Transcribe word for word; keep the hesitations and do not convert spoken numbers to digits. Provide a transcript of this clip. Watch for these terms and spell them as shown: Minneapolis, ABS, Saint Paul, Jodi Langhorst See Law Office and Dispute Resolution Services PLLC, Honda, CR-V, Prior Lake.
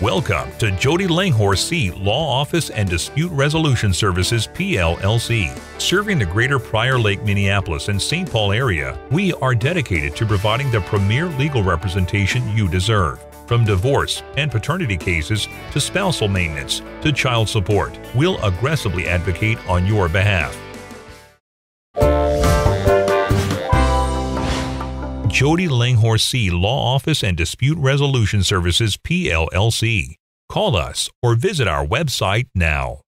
Welcome to Jodi Langhorst See Law Office and Dispute Resolution Services P L L C. Serving the greater Prior Lake, Minneapolis, and Saint Paul area, we are dedicated to providing the premier legal representation you deserve. From divorce and paternity cases to spousal maintenance to child support, we'll aggressively advocate on your behalf. Jodi Langhorst See Law Office and Dispute Resolution Services P L L C. Call us or visit our website now.